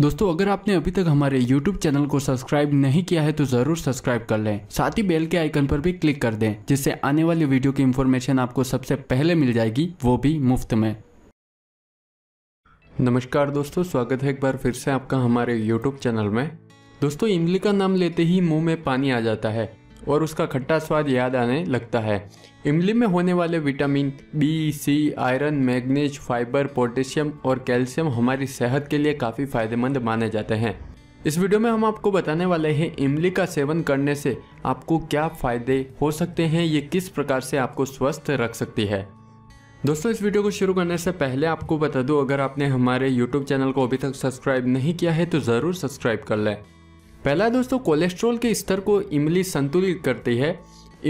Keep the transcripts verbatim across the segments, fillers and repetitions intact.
दोस्तों अगर आपने अभी तक हमारे YouTube चैनल को सब्सक्राइब नहीं किया है तो जरूर सब्सक्राइब कर लें, साथ ही बेल के आइकन पर भी क्लिक कर दें जिससे आने वाली वीडियो की इन्फॉर्मेशन आपको सबसे पहले मिल जाएगी, वो भी मुफ्त में। नमस्कार दोस्तों, स्वागत है एक बार फिर से आपका हमारे YouTube चैनल में। दोस्तों इमली का नाम लेते ही मुँह में पानी आ जाता है और उसका खट्टा स्वाद याद आने लगता है। इमली में होने वाले vitamin B, C, iron, manganese, fibre, potassium और कैल्शियम हमारी सेहत के लिए काफ़ी फायदेमंद माने जाते हैं। इस वीडियो में हम आपको बताने वाले हैं इमली का सेवन करने से आपको क्या फ़ायदे हो सकते हैं, ये किस प्रकार से आपको स्वस्थ रख सकती है। दोस्तों इस वीडियो को शुरू करने से पहले आपको बता दूं, अगर आपने हमारे यूट्यूब चैनल को अभी तक सब्सक्राइब नहीं किया है तो ज़रूर सब्सक्राइब कर लें। पहला दोस्तों, कोलेस्ट्रॉल के स्तर को इमली संतुलित करती है।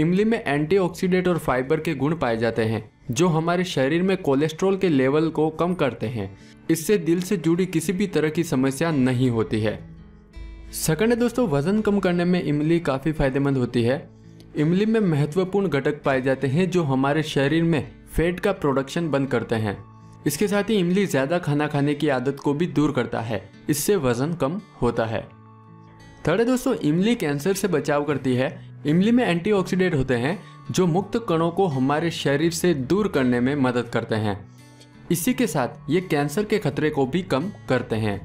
इमली में एंटीऑक्सीडेंट और फाइबर के गुण पाए जाते हैं जो हमारे शरीर में कोलेस्ट्रॉल के लेवल को कम करते हैं। इससे दिल से जुड़ी किसी भी तरह की समस्या नहीं होती है। सेकंड है दोस्तों, वजन कम करने में इमली काफ़ी फायदेमंद होती है। इमली में महत्वपूर्ण घटक पाए जाते हैं जो हमारे शरीर में फैट का प्रोडक्शन बंद करते हैं। इसके साथ ही इमली ज़्यादा खाना खाने की आदत को भी दूर करता है, इससे वजन कम होता है। थर्ड है दोस्तों, इमली कैंसर से बचाव करती है। इमली में एंटीऑक्सीडेंट होते हैं जो मुक्त कणों को हमारे शरीर से दूर करने में मदद करते हैं। इसी के साथ ये कैंसर के खतरे को भी कम करते हैं।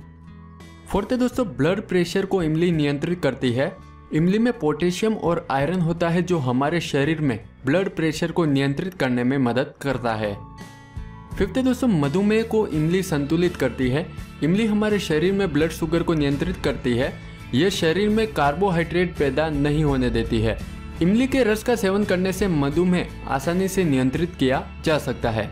फोर्थ है दोस्तों, ब्लड प्रेशर को इमली नियंत्रित करती है। इमली में पोटेशियम और आयरन होता है जो हमारे शरीर में ब्लड प्रेशर को नियंत्रित करने में मदद करता है। फिफ्थ है दोस्तों, मधुमेह को इमली संतुलित करती है। इमली हमारे शरीर में ब्लड शुगर को नियंत्रित करती है। यह शरीर में कार्बोहाइड्रेट पैदा नहीं होने देती है। इमली के रस का सेवन करने से मधुमेह आसानी से नियंत्रित किया जा सकता है।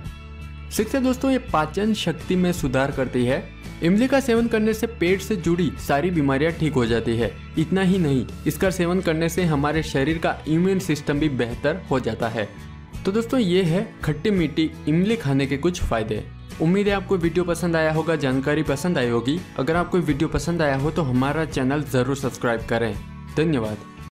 सिक्स्थ है दोस्तों, ये पाचन शक्ति में सुधार करती है। इमली का सेवन करने से पेट से जुड़ी सारी बीमारियां ठीक हो जाती है। इतना ही नहीं, इसका सेवन करने से हमारे शरीर का इम्यून सिस्टम भी बेहतर हो जाता है। तो दोस्तों ये है खट्टी मीठी इमली खाने के कुछ फायदे। उम्मीद है आपको वीडियो पसंद आया होगा, जानकारी पसंद आई होगी। अगर आपको वीडियो पसंद आया हो तो हमारा चैनल ज़रूर सब्सक्राइब करें। धन्यवाद।